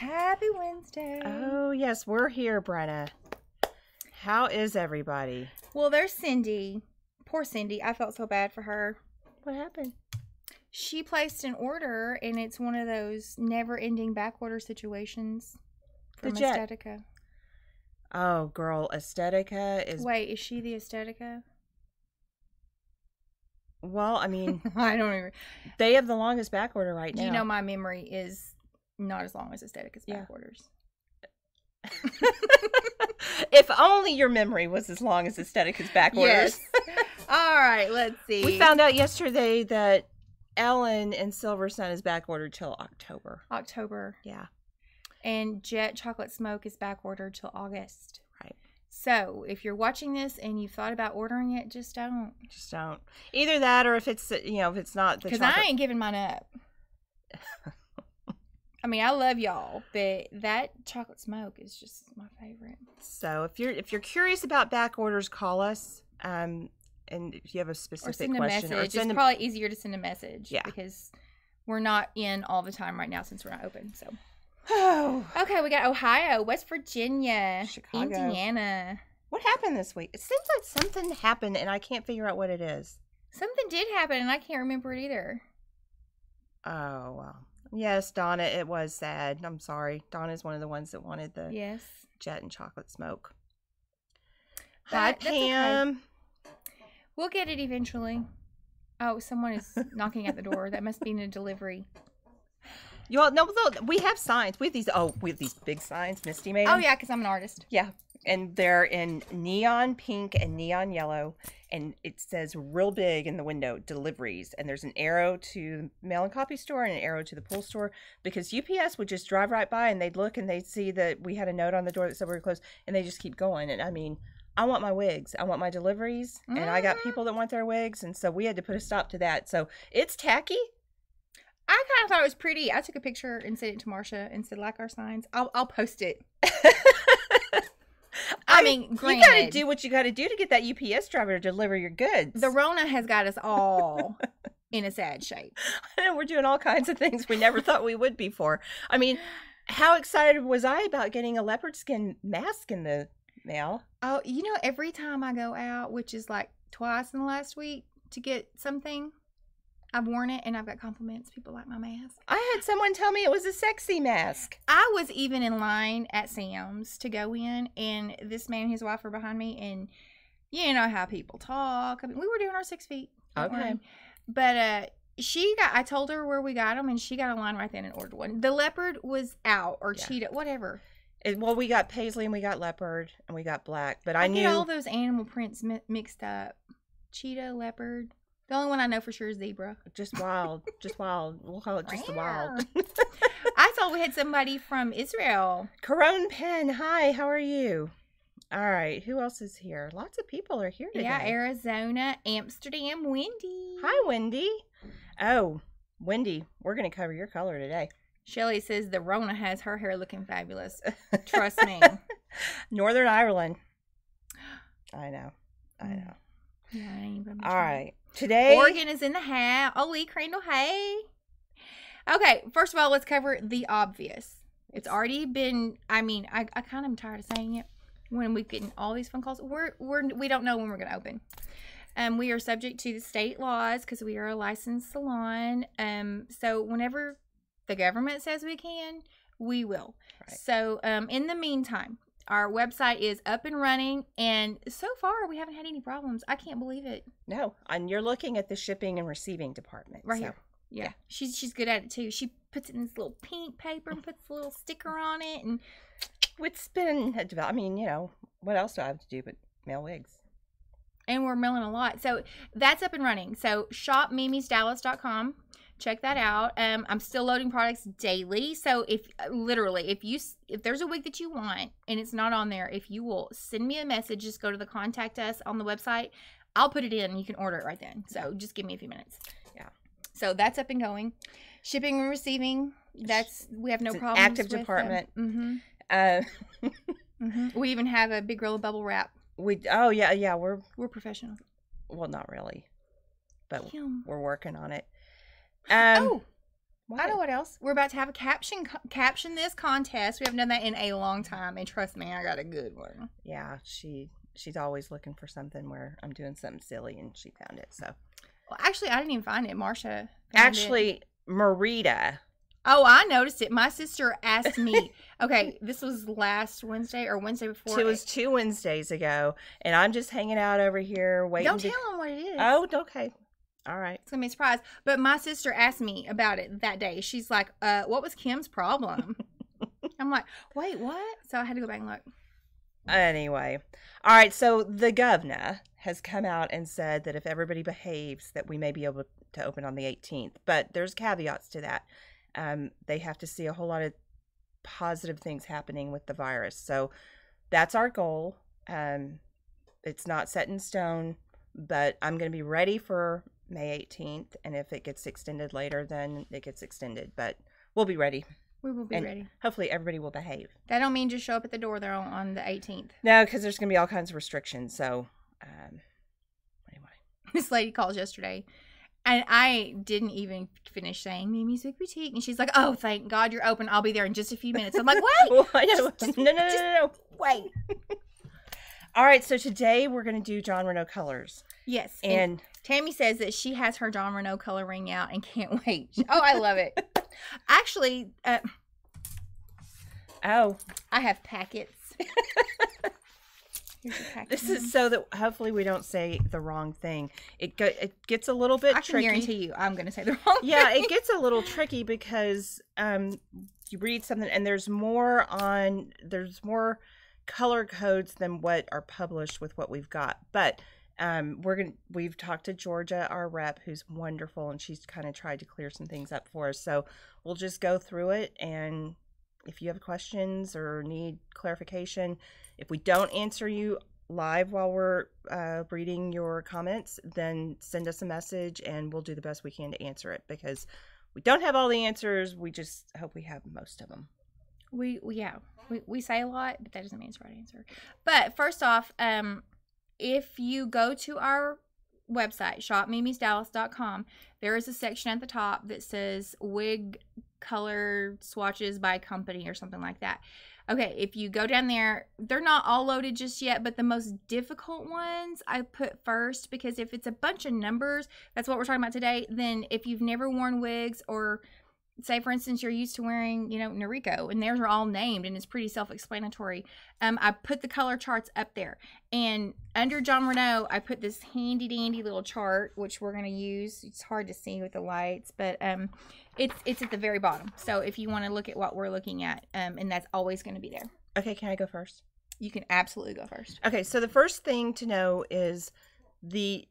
Happy Wednesday. Oh, yes, we're here, Brenna. How is everybody? Well, there's Cindy. Poor Cindy. I felt so bad for her. What happened? She placed an order, and it's one of those never-ending backorder situations from Estetica. Oh, girl, Estetica is... Wait, is she the Estetica? Well, I mean... I don't even... They have the longest backorder right now. You know, my memory is not as long as Estetica's backorders. If only your memory was as long as Estetica's backorders. Yes. All right, let's see. We found out yesterday that Ellen and Silver Sun is backordered till October. October. Yeah. And Jet Chocolate Smoke is backordered till August. Right. So, if you're watching this and you've thought about ordering it, just don't. Just don't. Either that or if it's, you know, if it's not the chocolate. Because I ain't giving mine up. I mean, I love y'all, but that chocolate smoke is just my favorite. So, if you're curious about backorders, call us. And if you have a specific question, or send a message, it's probably easier to send a message. Yeah, because we're not in all the time right now since we're not open. So, oh, okay, we got Ohio, West Virginia, Chicago, Indiana. What happened this week? It seems like something happened, and I can't figure out what it is. Something did happen, and I can't remember it either. Oh well, yes, Donna, it was sad. I'm sorry, Donna's one of the ones that wanted the Jet and chocolate smoke. But hi, Pam. Okay. We'll get it eventually. Oh, someone is knocking at the door. That must be in a delivery. Y'all, no, we have signs. We have these. Oh, we have these big signs. Misty made. Oh yeah, because I'm an artist. Yeah, and they're in neon pink and neon yellow, and it says real big in the window, deliveries. And there's an arrow to the mail and copy store and an arrow to the pool store, because UPS would just drive right by and they'd look and they'd see that we had a note on the door that said we were closed, and they just keep going. And I mean, I want my wigs. I want my deliveries. And I got people that want their wigs. And so we had to put a stop to that. So it's tacky. I kind of thought it was pretty. I took a picture and sent it to Marsha and said, like our signs. I'll post it. I mean, granted, you got to do what you got to do to get that UPS driver to deliver your goods. The Rona has got us all in a sad shape. I know, we're doing all kinds of things we never thought we would before. I mean, how excited was I about getting a leopard skin mask in the... Now, oh, you know, every time I go out, which is like twice in the last week, to get something, I've worn it and I've got compliments. People like my mask. I had someone tell me it was a sexy mask. I was even in line at Sam's to go in, and this man and his wife were behind me, and you know how people talk. I mean, we were doing our 6 feet. Okay. But she got, I told her where we got them, and she got a line right then and ordered one. The leopard was out, or cheetah, whatever. Well, we got paisley and we got leopard and we got black, but I knew all those animal prints mixed up. Cheetah, leopard. The only one I know for sure is zebra. Just wild. Just wild. We'll call it just the wild. I thought we had somebody from Israel. Corone Penn. Hi, how are you? All right. Who else is here? Lots of people are here today. Yeah, Arizona, Amsterdam, Wendy. Hi, Wendy. Oh, Wendy, we're going to cover your color today. Shelly says the Rona has her hair looking fabulous. Trust me. Northern Ireland. I know. I know. Yeah, I ain't gonna try. All right. Today. Oregon is in the house. Oli Crandall, hey. Okay. First of all, let's cover the obvious. It's already been, I mean, I kind of am tired of saying it. When we get all these phone calls, we don't know when we're going to open. We are subject to the state laws because we are a licensed salon. So whenever the government says we can, we will. Right. So in the meantime, our website is up and running, and so far we haven't had any problems. I can't believe it. No, and you're looking at the shipping and receiving department. Right here. Yeah. She's good at it too. She puts it in this little pink paper and puts a little sticker on it, and it's been, I mean, you know, what else do I have to do but mail wigs? And we're mailing a lot. So that's up and running. So shopmimisdallas.com. Check that out. I'm still loading products daily. So if literally, if there's a wig that you want and it's not on there, if you will send me a message, just go to the contact us on the website. I'll put it in and you can order it right then. So just give me a few minutes. Yeah. So that's up and going. Shipping and receiving. That's, we have no problems. Active department. We even have a big roll of bubble wrap. Oh yeah. We're professional. Well, not really, but we're working on it. What? I know what else. We're about to have a caption this contest. We haven't done that in a long time, and trust me, I got a good one. Yeah, she's always looking for something where I'm doing something silly, and she found it. So, well, actually, I didn't even find it. Marsha. Actually, Marita. Oh, I noticed it. My sister asked me. Okay, this was last Wednesday or Wednesday before. It was 2 Wednesdays ago, and I'm just hanging out over here waiting. Don't tell them what it is. Oh, okay. All right. It's going to be a surprise. But my sister asked me about it that day. She's like, what was Kim's problem? I'm like, wait, what? So I had to go back and look. Anyway. All right. So the governor has come out and said that if everybody behaves, that we may be able to open on the 18th. But there's caveats to that. They have to see a whole lot of positive things happening with the virus. So that's our goal. It's not set in stone, but I'm going to be ready for May 18th, and if it gets extended later, then it gets extended. But we'll be ready. We will be ready. Hopefully, everybody will behave. That don't mean just show up at the door there on the 18th. No, because there's going to be all kinds of restrictions. So, anyway. This lady calls yesterday, and I didn't even finish saying Mimi's Wig Boutique, and she's like, "Oh, thank God you're open. I'll be there in just a few minutes." I'm like, "Wait, well, I know. No, wait." All right, so today we're going to do Jon Renau colors. Yes. And Tammy says that she has her Jon Renau color ring out and can't wait. Oh, I love it. Actually, oh, I have packets. Here's your packet. This is so that hopefully we don't say the wrong thing. It gets a little bit tricky. I can guarantee you I'm going to say the wrong thing. Yeah, it gets a little tricky because you read something and there's more color codes than what are published with what we've got, but we've talked to Georgia, our rep, who's wonderful, and she's kind of tried to clear some things up for us, so we'll just go through it, and if you have questions or need clarification, if we don't answer you live while we're reading your comments, then send us a message and we'll do the best we can to answer it, because we don't have all the answers. We just hope we have most of them. We say a lot, but that doesn't mean it's the right answer. But first off, if you go to our website, shopmimisdallas.com, there is a section at the top that says wig color swatches by company or something like that. Okay, if you go down there, they're not all loaded just yet, but the most difficult ones I put first, because if it's a bunch of numbers, that's what we're talking about today, then if you've never worn wigs, or say, for instance, you're used to wearing, you know, Noriko, and theirs are all named, and it's pretty self-explanatory. I put the color charts up there. And under Jon Renau, I put this handy-dandy little chart, which we're going to use. It's hard to see with the lights, but it's at the very bottom. So if you want to look at what we're looking at, and that's always going to be there. Okay, can I go first? You can absolutely go first. Okay, so the first thing to know is the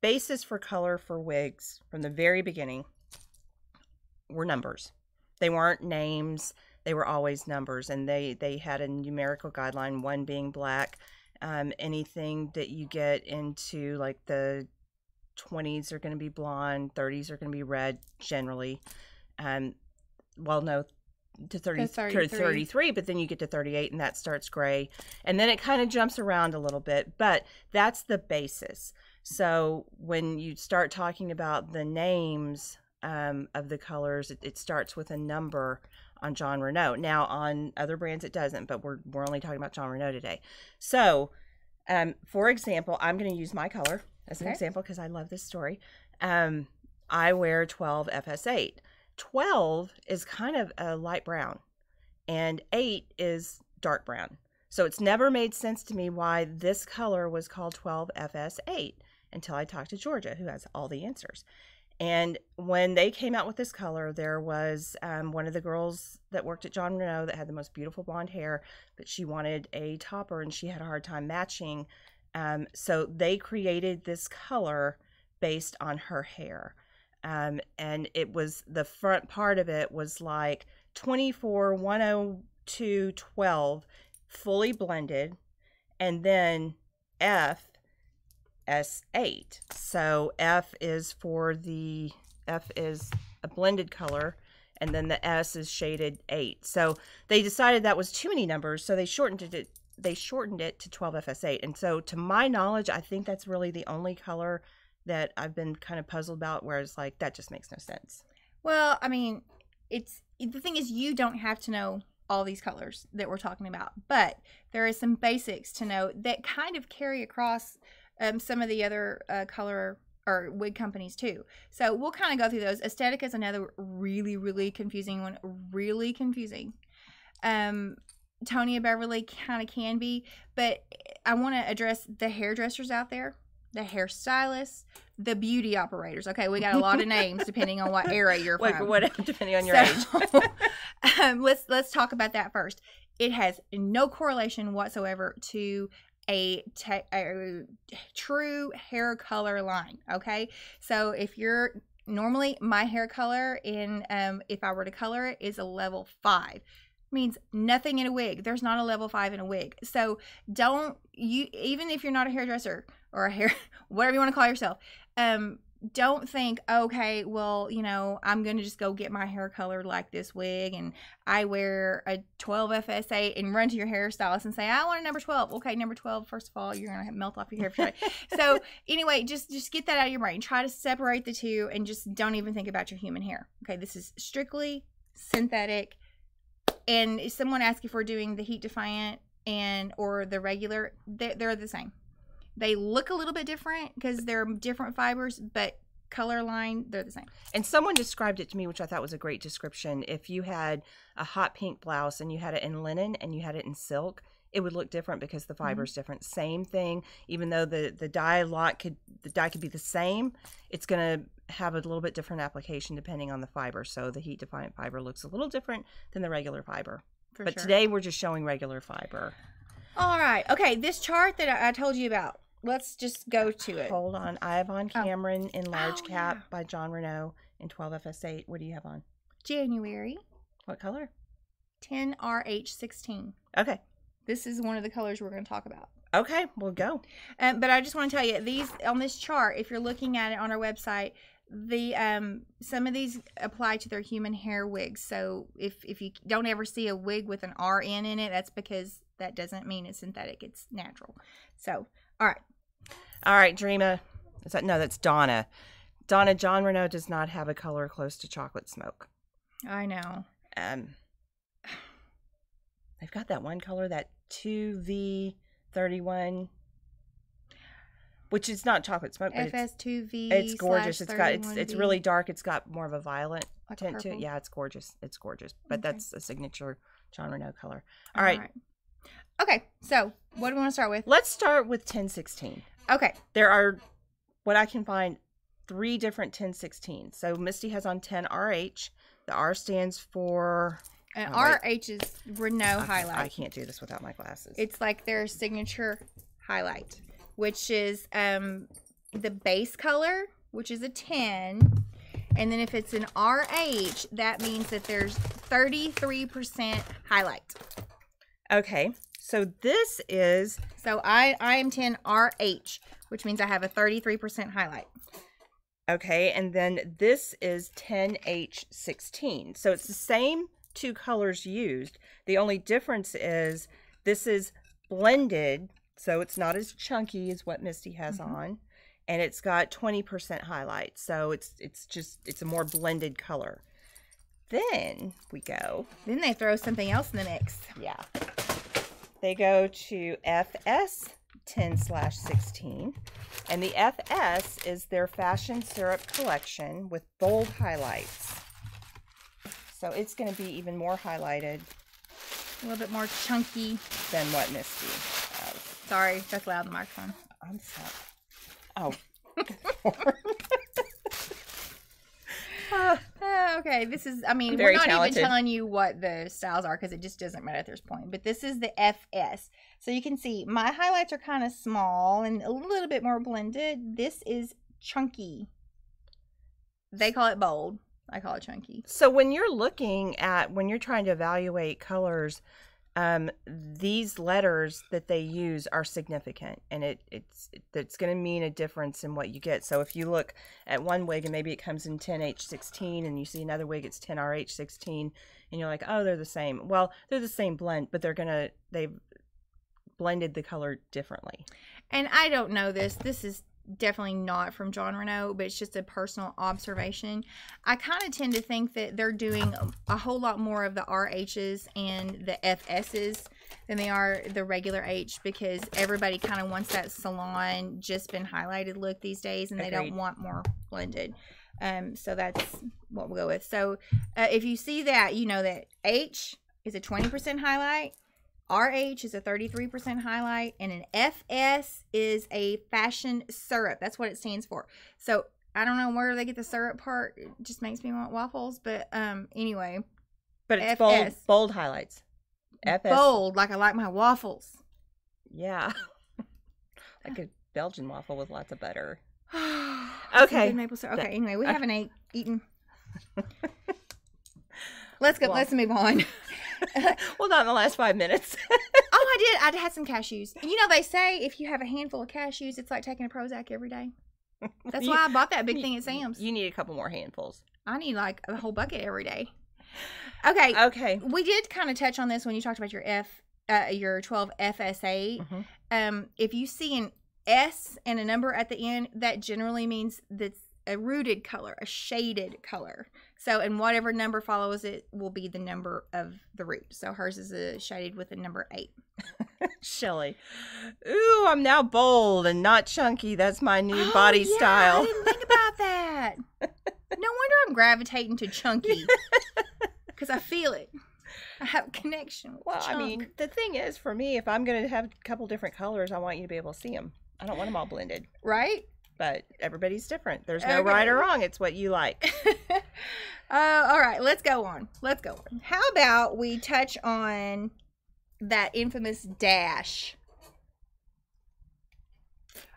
basis for color for wigs from the very beginning were numbers. They weren't names. They were always numbers, and they had a numerical guideline, one being black. Anything that you get into like the 20s are going to be blonde, 30s are going to be red generally. Well, no, to 33, but then you get to 38 and that starts gray, and then it kind of jumps around a little bit, but that's the basis. So when you start talking about the names of the colors, it starts with a number on Jon Renau. Now on other brands it doesn't, but we're only talking about Jon Renau today. So for example, I'm going to use my color as an example because I love this story. I wear 12FS8. 12 is kind of a light brown and 8 is dark brown. So it's never made sense to me why this color was called 12FS8 until I talked to Georgia, who has all the answers. And when they came out with this color, there was one of the girls that worked at Jon Renau that had the most beautiful blonde hair, but she wanted a topper and she had a hard time matching. So they created this color based on her hair. And it was, the front part of it was like 24, 102, 12, fully blended, and then FS8. So F is a blended color, and then the S is shaded 8. So they decided that was too many numbers, so they shortened it to 12FS8. And so to my knowledge, I think that's really the only color that I've been kind of puzzled about where it's like that just makes no sense. Well, I mean, it's the thing is you don't have to know all these colors that we're talking about, but there is some basics to know that kind of carry across some of the other color or wig companies too. So we'll kind of go through those. Estetica is another really confusing one, Tonia Beverly kind of can be, but I want to address the hairdressers out there, the hairstylists, the beauty operators. Okay, we got a lot of names depending on what era you're from. Depending on your age. Let's talk about that first. It has no correlation whatsoever to a true hair color line. Okay, so if you're normally my hair color in if I were to color it is a level 5. Means nothing in a wig. There's not a level 5 in a wig. So don't you, even if you're not a hairdresser or a hair, whatever you want to call yourself, don't think, okay, well, you know, I'm going to just go get my hair colored like this wig and I wear a 12FS8 and run to your hairstylist and say, I want a number 12. Okay, number 12, first of all, you're going to melt off your hair. So anyway, just get that out of your brain. Try to separate the two and just don't even think about your human hair. Okay, this is strictly synthetic. And if someone asks if we're doing the heat defiant and or the regular, they're the same. They look a little bit different because they're different fibers, but color line, they're the same. And someone described it to me, which I thought was a great description. If you had a hot pink blouse and you had it in linen and you had it in silk, it would look different because the fiber's different. Same thing, even though the dye could be the same, it's gonna have a little bit different application depending on the fiber. So the heat defiant fiber looks a little different than the regular fiber. But today we're just showing regular fiber. All right. Okay, this chart that I told you about, let's just go to it. Hold on. I have on Cameron in large cap by Jon Renau in 12FS8. What do you have on? January. What color? 10RH16. Okay. This is one of the colors we're going to talk about. Okay, we'll go. But I just want to tell you, these on this chart, if you're looking at it on our website, the some of these apply to their human hair wigs. So if you don't ever see a wig with an RN in it, that's because that doesn't mean it's synthetic. It's natural. So, all right. All right, Dreama. Is that, no, that's Donna. Donna, Jon Renau does not have a color close to chocolate smoke. I know. They've got that one color, that 2V31, which is not chocolate smoke, but FS2V. It's gorgeous. It's got it's really dark. It's got more of a violet tint to it. Yeah, it's gorgeous. It's gorgeous. But that's a signature Jon Renau color. All right. Okay, so what do we want to start with? Let's start with 1016. Okay. There are what I can find 3 different 1016. So Misty has on 10RH. The R stands for And RH is Renau highlight. I can't do this without my glasses. It's like their signature highlight, which is the base color, which is a 10. And then if it's an RH, that means that there's 33% highlight. Okay. So this is... So I am 10RH, which means I have a 33% highlight. Okay. And then this is 10H16. So it's the same... 2 colors used. The only difference is this is blended, so it's not as chunky as what Misty has on, and it's got 20% highlight, so it's a more blended color. Then we go. Then they throw something else in the mix. Yeah. They go to FS 10/16, and the FS is their Fashion Syrup collection with bold highlights. So it's going to be even more highlighted. A little bit more chunky. Than what Misty has. Sorry, that's loud in the microphone. I'm sorry. Oh. Okay, this is, I mean, we're not even telling you what the styles are because it just doesn't matter at this point. But this is the FS. So you can see my highlights are kind of small and a little bit more blended. This is chunky. They call it bold. I call it chunky. So when you're looking at, when you're trying to evaluate colors, these letters that they use are significant, and it's going to mean a difference in what you get. So if you look at one wig and maybe it comes in 10H16, and you see another wig it's 10RH16, and you're like, oh, they're the same. Well, they're the same blend, but they've blended the color differently. And I don't know this. This is definitely not from Jon Renau, but it's just a personal observation. I kind of tend to think that they're doing a whole lot more of the RHs and the FSs than they are the regular H, because everybody kind of wants that salon just been highlighted look these days, and they don't want more blended. So that's what we'll go with. So if you see that, you know that H is a 20% highlight, RH is a 33% highlight, and an FS is a fashion syrup. That's what it stands for. So I don't know where they get the syrup part. It just makes me want waffles. But anyway. But it's FS. Bold highlights. FS. Bold, like I like my waffles. Yeah. Like a Belgian waffle with lots of butter. Okay. Maple syrup. Okay, anyway, we haven't eaten. Let's go. Well, let's move on. Well, not in the last 5 minutes. Oh, I did. I had some cashews. You know, they say if you have a handful of cashews, it's like taking a Prozac every day. That's why I bought that big thing at Sam's. You need a couple more handfuls. I need like a whole bucket every day. Okay. Okay. We did kind of touch on this when you talked about your 12FS8. Mm-hmm. If you see an S and a number at the end, that generally means that's a rooted color, a shaded color. So, and whatever number follows it will be the number of the root. So hers is a shaded with a number 8. Shelly. Ooh, I'm now bold and not chunky. That's my new body style. I didn't think about that. No wonder I'm gravitating to chunky. Because I feel it. I have a connection with chunk. I mean, the thing is, for me, if I'm going to have a couple different colors, I want you to be able to see them. I don't want them all blended. Right? But everybody's different. There's no right or wrong. It's what you like. All right. Let's go on. Let's go on. How about we touch on that infamous dash?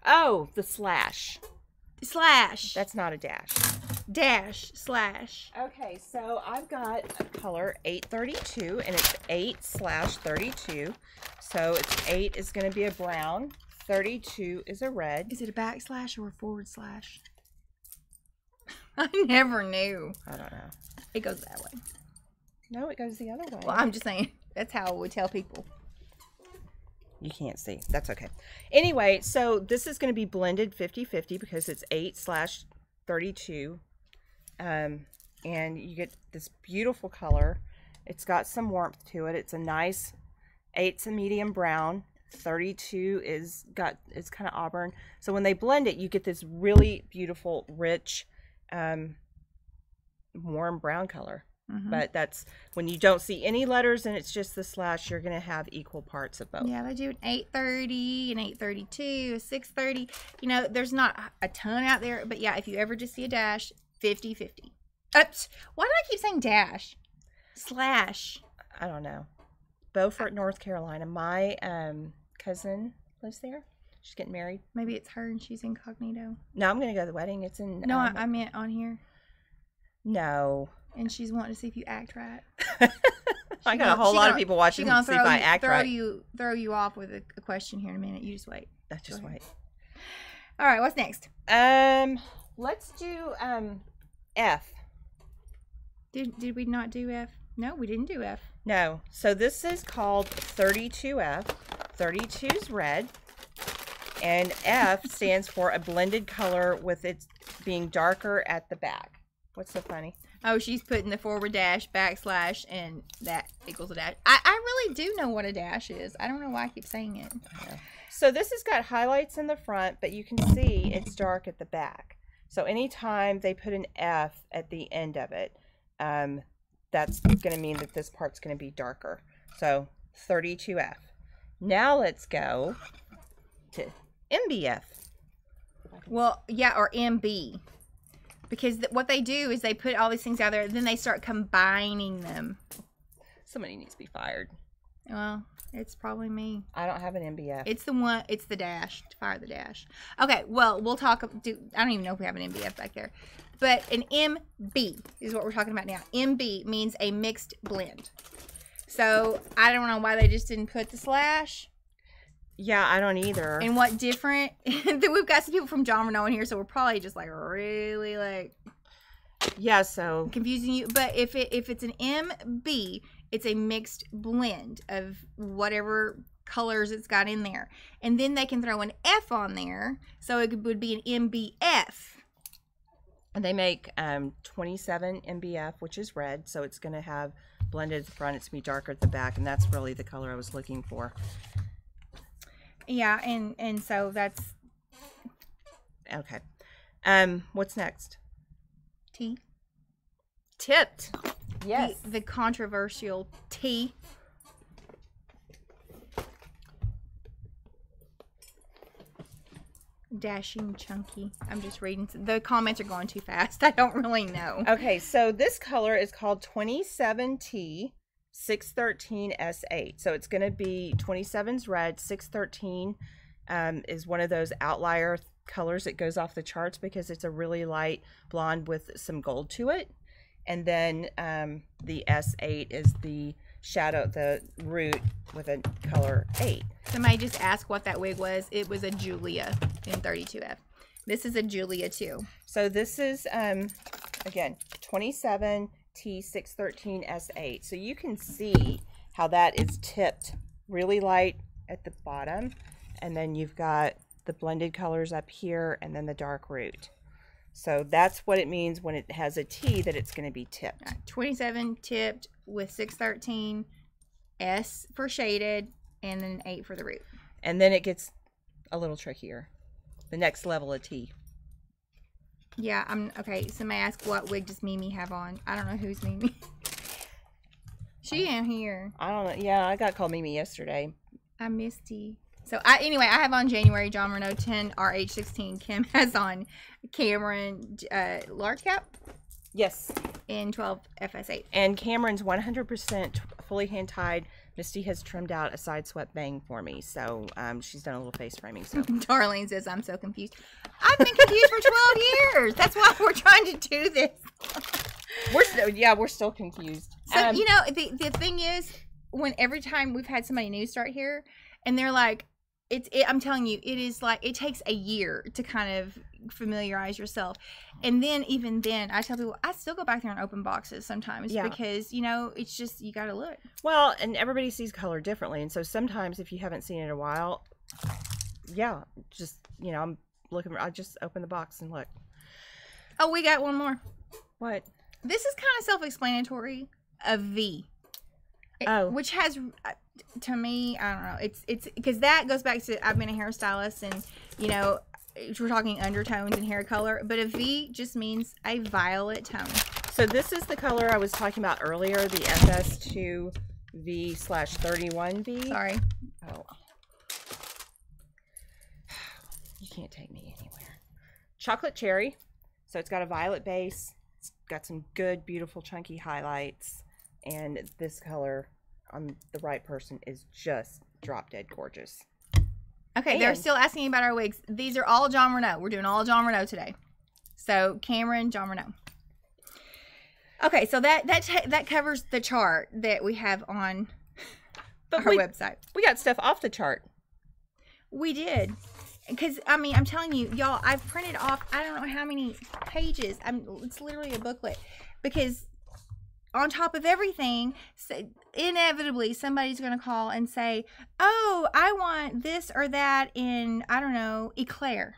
Oh, the slash. Slash. That's not a dash. Dash. Slash. Okay. So I've got a color 832, and it's 8/32. So it's 8 is going to be a brown. 32 is a red. Is it a backslash or a forward slash? I never knew. I don't know. It goes that way. No, it goes the other way. Well, I'm just saying. That's how we tell people. You can't see. That's okay. Anyway, so this is going to be blended 50-50 because it's 8/32. And you get this beautiful color. It's got some warmth to it. It's a nice, 8's a medium brown. 32 is kind of auburn. So when they blend it, you get this really beautiful, rich, warm brown color. Mm-hmm. But that's when you don't see any letters and it's just the slash. You're gonna have equal parts of both. Yeah, they do an 830, an 832, a 630. You know, there's not a ton out there, but yeah, if you ever just see a dash, 50-50. Oops. Why do I keep saying dash? Slash. I don't know. Beaufort, North Carolina. My cousin lives there. She's getting married. Maybe it's her and she's incognito. No, I'm going to go to the wedding. It's in... No, I meant on here. No. And she's wanting to see if you act right. I got a whole lot of people watching to see if I act right. Throw you off with a question here in a minute. You just wait. Just wait. All right, what's next? Let's do F. Did we not do F? No, we didn't do F. No. So this is called 32F. 32 is red. And F stands for a blended color with it being darker at the back. What's so funny? Oh, she's putting the forward dash, backslash, and that equals a dash. I really do know what a dash is. I don't know why I keep saying it. Okay. So this has got highlights in the front, but you can see it's dark at the back. So anytime they put an F at the end of it, that's going to mean that this part's going to be darker. So 32F. Now let's go to MBF. Well, yeah, or MB. Because what they do is they put all these things out there, and then they start combining them. Somebody needs to be fired. Well, it's probably me. I don't have an MBF. It's the one. It's the dash. To fire the dash. Okay, well, we'll talk. I don't even know if we have an MBF back there. But an MB is what we're talking about now. MB means a mixed blend. So I don't know why they just didn't put the slash. Yeah, I don't either. And what different? We've got some people from Jon Renau in here, so we're probably just like really like. Yeah, so confusing you. But if it's an MB, it's a mixed blend of whatever colors it's got in there. And then they can throw an F on there, so it would be an MBF. And they make 27 MBF, which is red, so it's going to have blended at the front. It's going to be darker at the back, and that's really the color I was looking for. Yeah, and so that's... Okay. What's next? Tea. Tipped. Yes. The controversial tea. Dashing Chunky. I'm just reading. The comments are going too fast. I don't really know. Okay, so this color is called 27T613S8. So it's going to be 27's red. 613 is one of those outlier colors that goes off the charts because it's a really light blonde with some gold to it. And then the S8 is the shadow, the root with a color 8. Somebody just asked what that wig was. It was a Julia in 32F. This is a Julia too. So this is, again, 27T613S8. So you can see how that is tipped really light at the bottom. And then you've got the blended colors up here and then the dark root. So that's what it means when it has a T, that it's going to be tipped. 27 tipped with 613, S for shaded, and then 8 for the root. And then it gets a little trickier. The next level of T. Yeah, I'm okay. Somebody asked, what wig does Mimi have on? I don't know who's Mimi. She ain't here. I don't know. Yeah, I got called Mimi yesterday. I'm Misty. So, anyway, I have on January, Jon Renau 10RH16. Kim has on Cameron large cap. Yes. And 12FS8. And Cameron's 100% fully hand tied. Misty has trimmed out a side swept bang for me. So, she's done a little face framing. So. Darlene says, I'm so confused. I've been confused for 12 years. That's why we're trying to do this. We're still confused. So, you know, the thing is, when every time we've had somebody new start here, and they're like, I'm telling you, it is like, it takes a year to kind of familiarize yourself. And then, even then, I tell people, I still go back there and open boxes sometimes. Yeah. Because, you know, it's just, you got to look. Well, and everybody sees color differently. And so sometimes if you haven't seen it in a while, yeah, just, you know, I'm looking, I just open the box and look. Oh, we got one more. What? This is kind of self-explanatory. A V. Which has, to me, I don't know. It's because that goes back to, I've been a hairstylist, and, you know, we're talking undertones and hair color. But a V just means a violet tone. So this is the color I was talking about earlier, the FS2V/31V. Sorry. Oh. You can't take me anywhere. Chocolate cherry. So it's got a violet base. It's got some good, beautiful, chunky highlights. And this color on the right person is just drop dead gorgeous. Okay, and they're still asking about our wigs. These are all Jon Renau. We're doing all Jon Renau today. So Cameron, Jon Renau. Okay, so that covers the chart that we have on our website. We got stuff off the chart. We did. Because, I mean, I'm telling you, y'all, I've printed off, I don't know how many pages. It's literally a booklet. Because... on top of everything, so inevitably somebody's going to call and say, oh, I want this or that in, I don't know, eclair.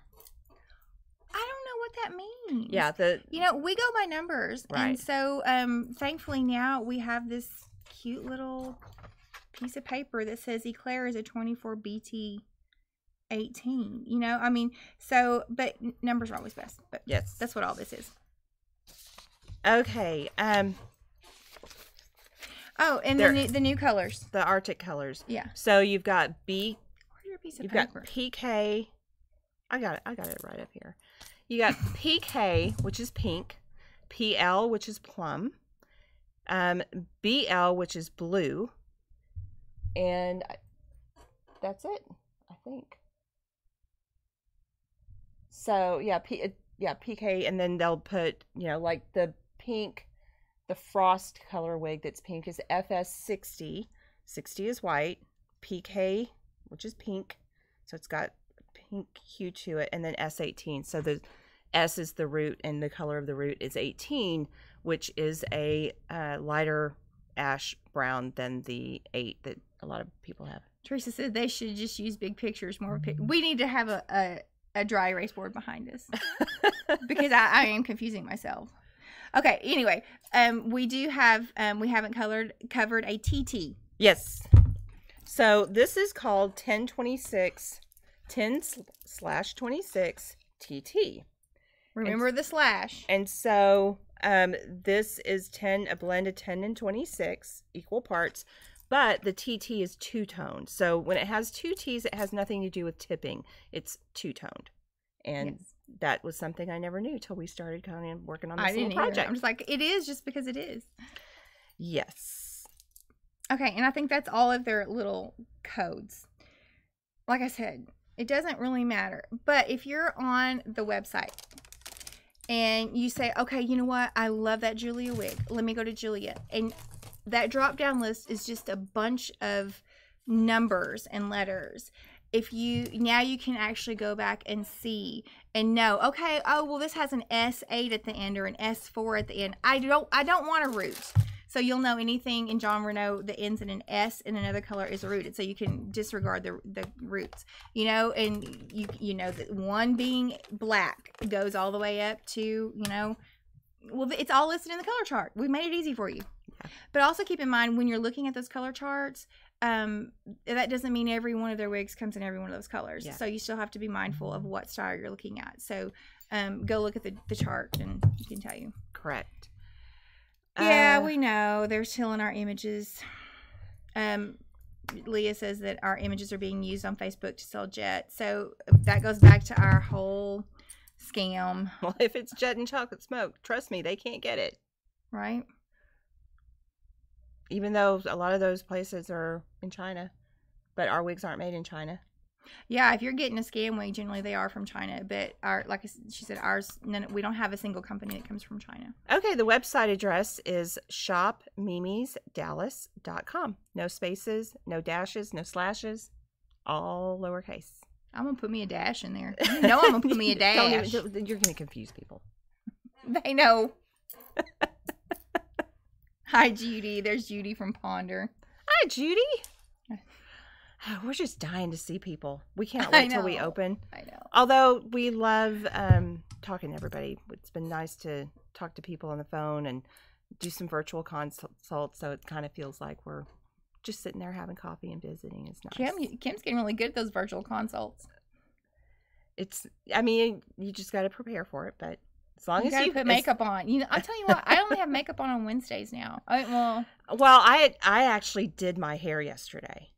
I don't know what that means. Yeah. You know, we go by numbers. Right. And so thankfully now we have this cute little piece of paper that says eclair is a 24BT18. You know, I mean, so, but numbers are always best. But yes, that's what all this is. Okay. Oh, and the new colors. The Arctic colors. Yeah. So you've got You've got PK. I got it right up here. You got PK, which is pink. PL, which is plum. BL, which is blue. And that's it, I think. So, yeah, PK, and then they'll put, you know, like the pink... the frost color wig that's pink is FS60. 60 is white. PK, which is pink. So it's got a pink hue to it. And then S18. So the S is the root and the color of the root is 18, which is a lighter ash brown than the 8 that a lot of people have. Teresa said they should just use big pictures. More we need to have a dry erase board behind us because I am confusing myself. Okay, anyway, we do have we haven't covered a TT. Yes. So this is called 1026 10/26 TT. Remember the slash. And so this is 10, a blend of 10 and 26 equal parts, but the TT is two-toned. So when it has two T's, it has nothing to do with tipping. It's two-toned. And yes, that was something I never knew till we started kind of working on this little project. I'm just like, it is just because it is. Yes. Okay, and I think that's all of their little codes. Like I said, it doesn't really matter. But if you're on the website and you say, okay, you know what? I love that Julia wig. Let me go to Julia. And that drop-down list is just a bunch of numbers and letters. If you, now you can actually go back and see and know, okay, oh, well, this has an S8 at the end or an S4 at the end. I don't want a root. So you'll know anything in Jon Renau that ends in an S in another color is rooted. So you can disregard the roots, you know, and you know that one being black goes all the way up to, you know, well, it's all listed in the color chart. We made it easy for you. Yeah. But also keep in mind when you're looking at those color charts, that doesn't mean every one of their wigs comes in every one of those colors. Yeah. So you still have to be mindful of what style you're looking at. So go look at the chart and it can tell you. Correct. Yeah, we know. They're stealing our images. Leah says that our images are being used on Facebook to sell Jet. So that goes back to our whole scam. Well, if it's Jet and Chocolate Smoke, trust me, they can't get it. Right? Even though a lot of those places are in China. But our wigs aren't made in China. Yeah, if you're getting a scam wig, generally they are from China. But our, like she said, ours, we don't have a single company that comes from China. Okay, the website address is shopmimisdallas.com. No spaces, no dashes, no slashes, all lowercase. I'm going to put me a dash in there. You know I'm going to put me a dash. You're going to confuse people. They know. Hi, Judy. There's Judy from Ponder. Hi, Judy. Oh, we're just dying to see people. We can't wait till we open. I know. Although we love talking to everybody. It's been nice to talk to people on the phone and do some virtual consults. So it kind of feels like we're just sitting there having coffee and visiting. It's nice. Kim's getting really good at those virtual consults. It's, I mean, you just got to prepare for it. But as long as you put makeup on, you know, I'll tell you what, I only have makeup on Wednesdays now. I actually did my hair yesterday.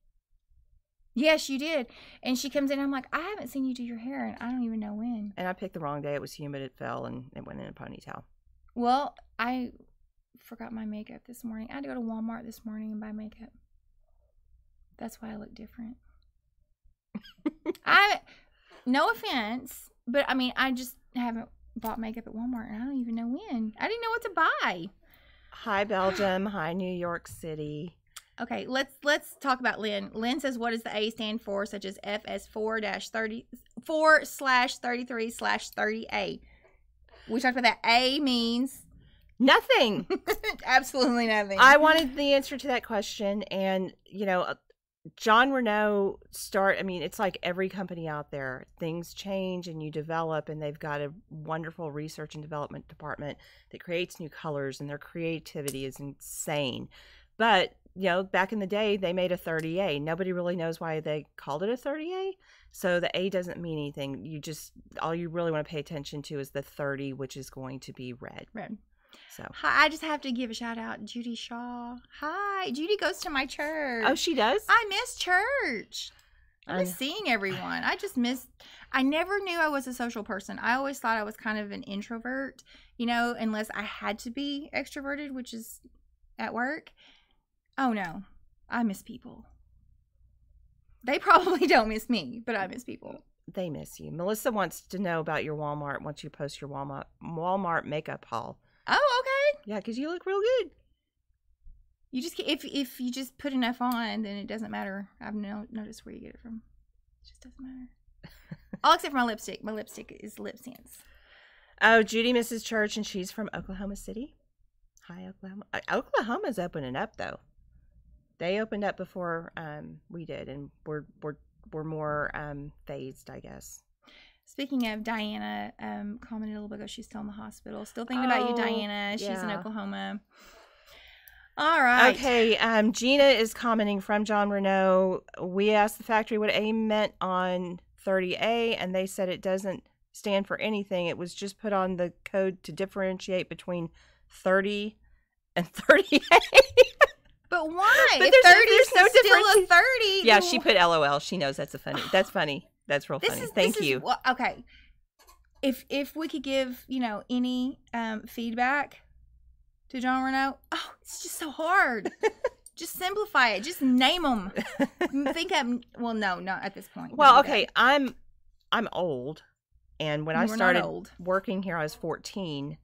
Yes, you did. And she comes in and I'm like, I haven't seen you do your hair and I don't even know when. And I picked the wrong day. It was humid. It fell and it went in a ponytail. Well, I forgot my makeup this morning. I had to go to Walmart this morning and buy makeup. That's why I look different. No offense, but I mean, I just haven't bought makeup at Walmart and I don't even know when. I didn't know what to buy. Hi, Belgium. Hi, New York City. Okay, let's talk about Lynn. Lynn says, what does the A stand for, such as FS4-34/33/30A? We talked about that. A means nothing. Absolutely nothing. I wanted the answer to that question. And, you know, Jon Renau I mean, it's like every company out there. Things change and you develop, and they've got a wonderful research and development department that creates new colors, and their creativity is insane. But, you know, back in the day, they made a 30A. Nobody really knows why they called it a 30A. So the A doesn't mean anything. You just, all you really want to pay attention to is the 30, which is going to be red. Red. So I just have to give a shout out, Judy Shaw. Hi, Judy goes to my church. Oh, she does? I miss church. I miss seeing everyone. I just miss. I never knew I was a social person. I always thought I was kind of an introvert, you know, unless I had to be extroverted, which is at work. Oh no, I miss people. They probably don't miss me, but I miss people. They miss you. Melissa wants to know about your Walmart once you post your Walmart makeup haul. Oh, okay. Yeah, because you look real good. You just if you just put enough on, then it doesn't matter. I've noticed where you get it from. It just doesn't matter. All except for my lipstick. My lipstick is LipSense. Oh, Judy misses church, and she's from Oklahoma City. Hi, Oklahoma. Oklahoma's opening up though. They opened up before we did, and we're more phased, I guess. Speaking of, Diana commented a little bit ago, she's still in the hospital. Still thinking about you, Diana. She's in Oklahoma. All right. Okay, Gina is commenting from Jon Renau. We asked the factory what A meant on 30A, and they said it doesn't stand for anything. It was just put on the code to differentiate between 30 and 38. But why? But if 30 is so different. Still a 30. Yeah, she put LOL. She knows that's a funny. That's funny. That's real funny. Thank you. Well, okay. If we could give, you know, any feedback to Jon Renau, oh, it's just so hard. Just simplify it. Just name them. Think up. Well, no, not at this point. Well, okay. I'm old, and when I started working here, I was 14.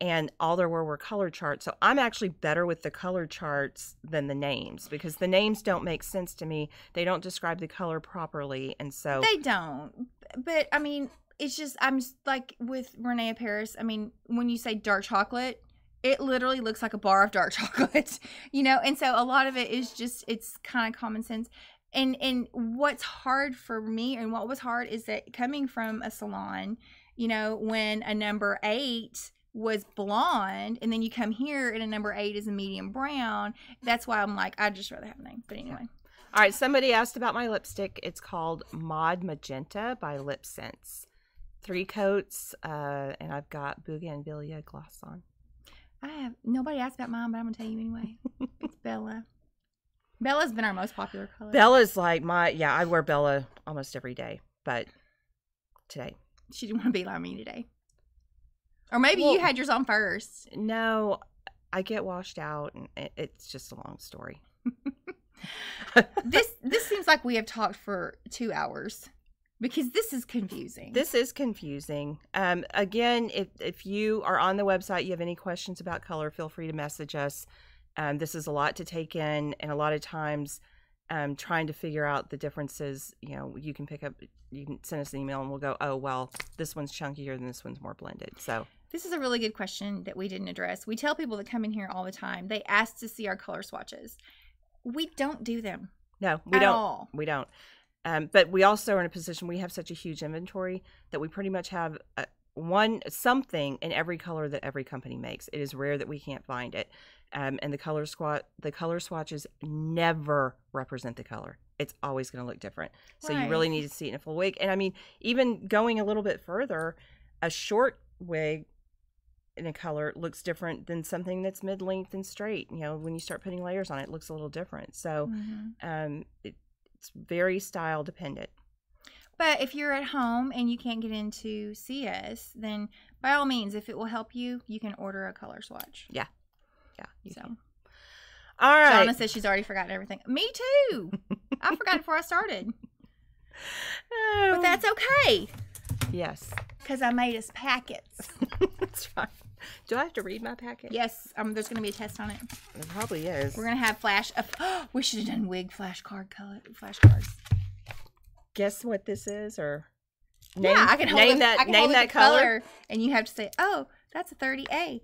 And all there were color charts. So I'm actually better with the color charts than the names, because the names don't make sense to me. They don't describe the color properly. And so they don't. But I mean, it's just, I'm just like with Renee Paris. I mean, when you say dark chocolate, it literally looks like a bar of dark chocolate, you know? And so a lot of it is just, it's kind of common sense. And what's hard for me, and what was hard, is that coming from a salon, you know, when a number 8 was blonde, and then you come here and a number 8 is a medium brown. That's why I'm like, I'd just rather have a name. But anyway. All right. Somebody asked about my lipstick. It's called Mod Magenta by LipSense. 3 coats, and I've got Bougainvillea gloss on. I have nobody asked about mine, but I'm gonna tell you anyway. It's Bella. Bella's been our most popular color. Bella's like my I wear Bella almost every day, but today she didn't want to be like me today. Or maybe you had yours on first. No, I get washed out, and it's just a long story. This seems like we have talked for 2 hours, because this is confusing. This is confusing. Again, if you are on the website, you have any questions about color, feel free to message us. This is a lot to take in, and a lot of times trying to figure out the differences, you know, you can send us an email and we'll go, oh, well, this one's chunkier than this one's more blended. So this is a really good question that we didn't address. We tell people that come in here all the time, they ask to see our color swatches. We don't do them. No, we don't. All. We don't. But we also are in a position, we have such a huge inventory that we pretty much have something in every color that every company makes. It is rare that we can't find it. And the color swatches never represent the color. It's always going to look different. So you really need to see it in a full wig. And I mean, even going a little bit further, a short wig in a color looks different than something that's mid-length and straight. You know, when you start putting layers on it, it looks a little different. So it's very style dependent. But if you're at home and you can't get in to see us, then by all means, if it will help you, you can order a color swatch. Yeah. Yeah. So. All right. Jonna says she's already forgotten everything. Me too. I forgot before I started. But that's okay. Yes. Because I made us packets. That's right. Do I have to read my packet? Yes. There's going to be a test on it. It probably is. We're going to have we should have done wig flashcard flashcards. Guess what this is, or name, yeah, I can name that. I can name that color, and you have to say, "Oh, that's a 30A."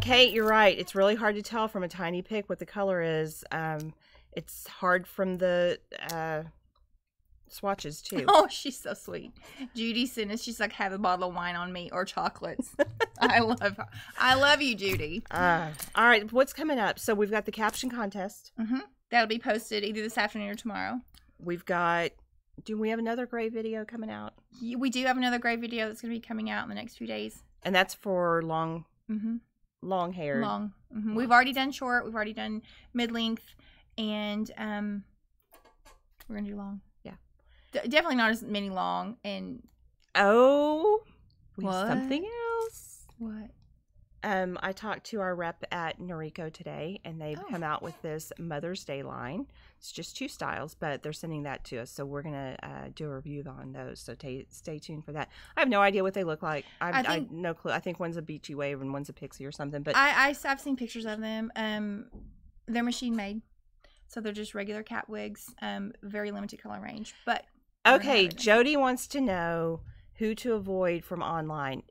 Kate, you're right. It's really hard to tell from a tiny pic what the color is. It's hard from the swatches too. Oh, she's so sweet. Judy sent us. She's like, "Have a bottle of wine on me or chocolates." I love her. I love you, Judy. All right, what's coming up? So we've got the caption contest. That'll be posted either this afternoon or tomorrow. We've got. Do we have another gray video coming out? We do have another gray video that's going to be coming out in the next few days. And that's for long hair. Long. We've already done short. We've already done mid-length. And we're going to do long. Yeah. Definitely not as many long. And we have something else. What? I talked to our rep at Noriko today, and they've come out with this Mother's Day line. It's just 2 styles, but they're sending that to us, so we're gonna do a review on those. So stay tuned for that. I have no idea what they look like. I have no clue. I think one's a beachy wave and one's a pixie or something. But I've seen pictures of them. They're machine made, so they're just regular cat wigs. Very limited color range. But okay, Jody wants to know. Who to avoid from online.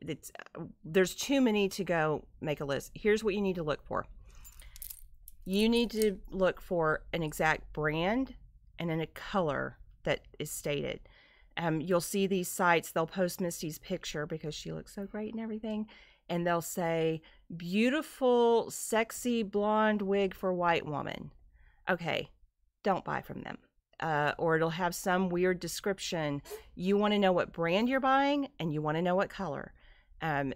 There's too many to go make a list. Here's what you need to look for. you need to look for an exact brand and then a color that is stated. You'll see these sites, they'll post Misty's picture because she looks so great and everything, and they'll say, beautiful, sexy, blonde wig for white woman. Okay, don't buy from them. Or it'll have some weird description. You want to know what brand you're buying, and you want to know what color. And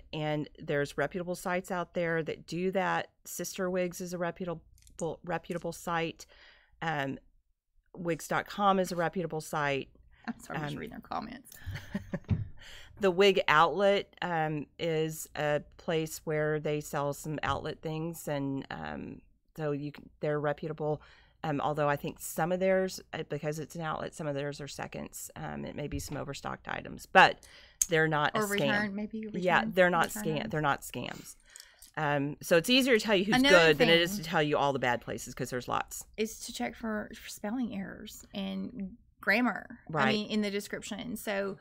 there's reputable sites out there that do that. Sister Wigs is a reputable site. Wigs.com is a reputable site. I'm sorry, I'm just reading their comments. The Wig Outlet is a place where they sell some outlet things, and so you can, they're reputable. Although I think some of theirs, because it's an outlet, some of theirs are seconds. It may be some overstocked items, but they're not a scam. Maybe yeah, they're not scam. They're not scams. So it's easier to tell you who's good than it is to tell you all the bad places, because there's lots. Is to check for spelling errors and grammar, right? I mean, in the description. So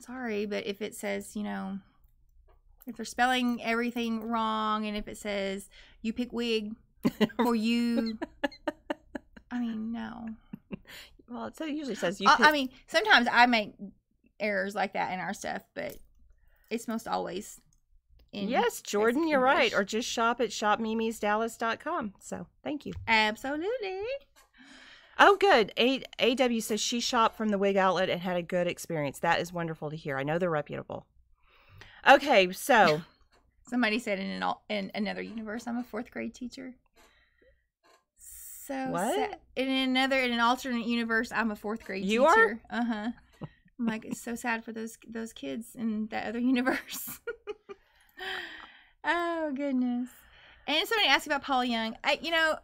sorry, but if it says, you know, if they're spelling everything wrong, and if it says you pick wig for you, I mean, no. Well, it usually says you pick. I mean, sometimes I make errors like that in our stuff, but it's most always in yes, Jordan, you're right. Or just shop at shopmimisdallas.com. So thank you. Absolutely. Oh, good. AW says she shopped from the Wig Outlet and had a good experience. That is wonderful to hear. I know they're reputable. Okay, so somebody said in another universe, I'm a fourth grade teacher. So what? In an alternate universe, I'm a fourth grade teacher. You are? Uh-huh. I'm like, it's so sad for those kids in that other universe. Oh, goodness. And somebody asked about Paula Young. You know,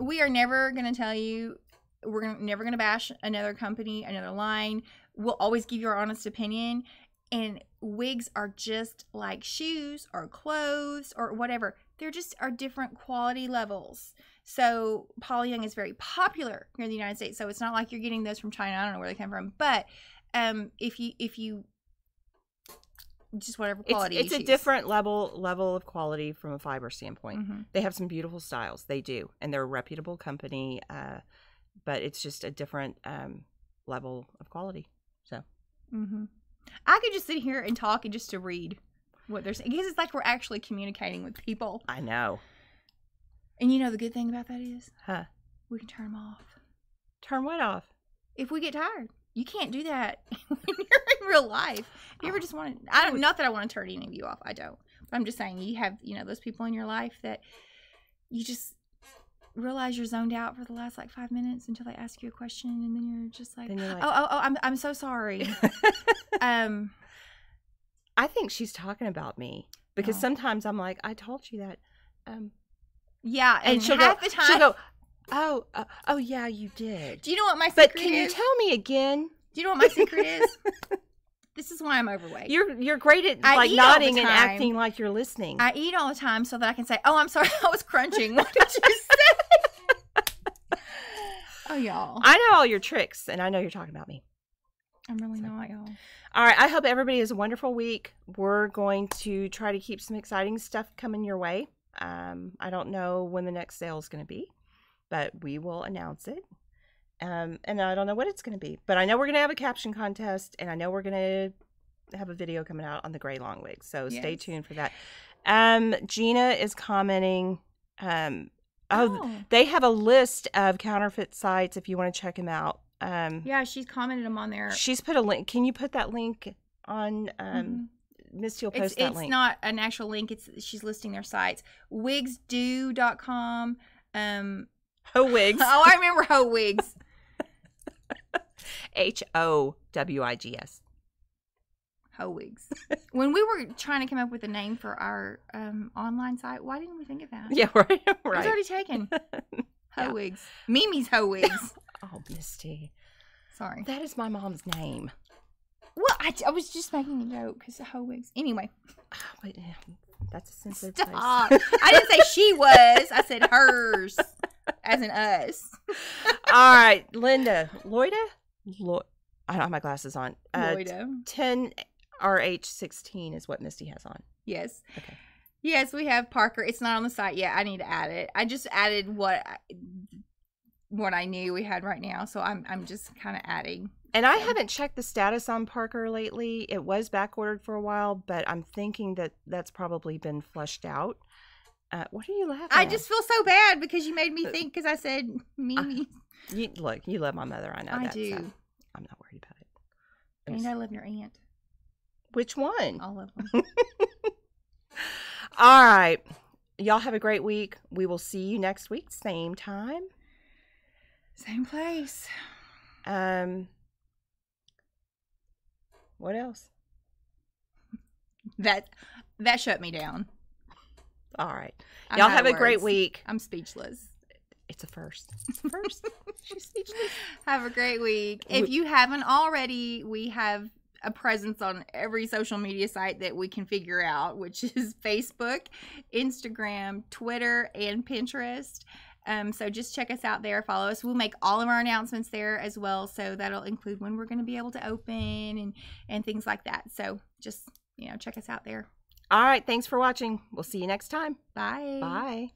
we are never going to tell you, we're never going to bash another company, another line. We'll always give you our honest opinion. And wigs are just like shoes or clothes or whatever. They're just are different quality levels. So Paula Young is very popular here in the United States. So it's not like you're getting those from China. I don't know where they come from. But if you just whatever quality it's a different level of quality from a fiber standpoint. Mm-hmm. They have some beautiful styles. They do. And they're a reputable company. But it's just a different level of quality. So. Mm-hmm. I could just sit here and talk and just to read what they're saying. Because it's like we're actually communicating with people. I know. And you know the good thing about that is? Huh? We can turn them off. Turn what off? If we get tired. You can't do that when you're in real life. You ever just want to, not that I want to turn any of you off. I don't. But I'm just saying you have, you know, those people in your life that you just realize you're zoned out for the last like 5 minutes until they ask you a question, and then you're just like, oh, I'm so sorry. I think she's talking about me because sometimes I'm like, I told you that. Yeah, and she'll half the time she'll go, oh yeah, you did. Do you know what my secret is? But can you tell me again? Do you know what my secret is? This is why I'm overweight. You're great at like nodding and acting like you're listening. I eat all the time so that I can say, "Oh, I'm sorry, I was crunching." What did you say? Oh, y'all. I know all your tricks, and I know you're talking about me. I'm really not, y'all. All right, I hope everybody has a wonderful week. We're going to try to keep some exciting stuff coming your way. I don't know when the next sale is going to be, but we will announce it. And I don't know what it's going to be, but I know we're going to have a caption contest, and I know we're going to have a video coming out on the gray long wig. So yes, stay tuned for that. Gina is commenting, they have a list of counterfeit sites if you want to check them out. Yeah, she's commented them on there. She's put a link. Can you put that link on, Misty will post that link. It's not an actual link. She's listing their sites. Wigsdo.com. Ho Wigs. Oh, I remember Ho Wigs. H-O-W-I-G-S. Ho Wigs. When we were trying to come up with a name for our online site, why didn't we think of that? Yeah, right. It was already taken. Ho Wigs. Mimi's Ho Wigs. Oh, Misty. Sorry. That is my mom's name. Well, I was just making a joke because Ho Wigs. Anyway. But, yeah, that's a sensitive place. I didn't say she was. I said hers. As in us. All right. Linda. Loida? I don't have my glasses on. Loida. 10RH16 is what Misty has on. Yes. Okay. Yes, we have Parker. It's not on the site yet. I need to add it. I just added what I knew we had right now, so I'm just kind of adding. And I haven't checked the status on Parker lately. It was back ordered for a while, but I'm thinking that that's probably been flushed out. What are you laughing at? I just feel so bad because you made me think because I said Mimi. Look, you love my mother. I know that. I do. So I'm not worried about it. And I love your aunt. Which one? All of them. All right. Y'all have a great week. We will see you next week. Same time. Same place. What else? That shut me down. All right. Y'all have a great week. I'm speechless. It's a first. It's a first. She's speechless. Have a great week. If you haven't already, we have a presence on every social media site that we can figure out, which is Facebook, Instagram, Twitter, and Pinterest. So just check us out there. Follow us. We'll make all of our announcements there as well. So that'll include when we're going to be able to open and things like that. So just, check us out there. All right. Thanks for watching. We'll see you next time. Bye. Bye.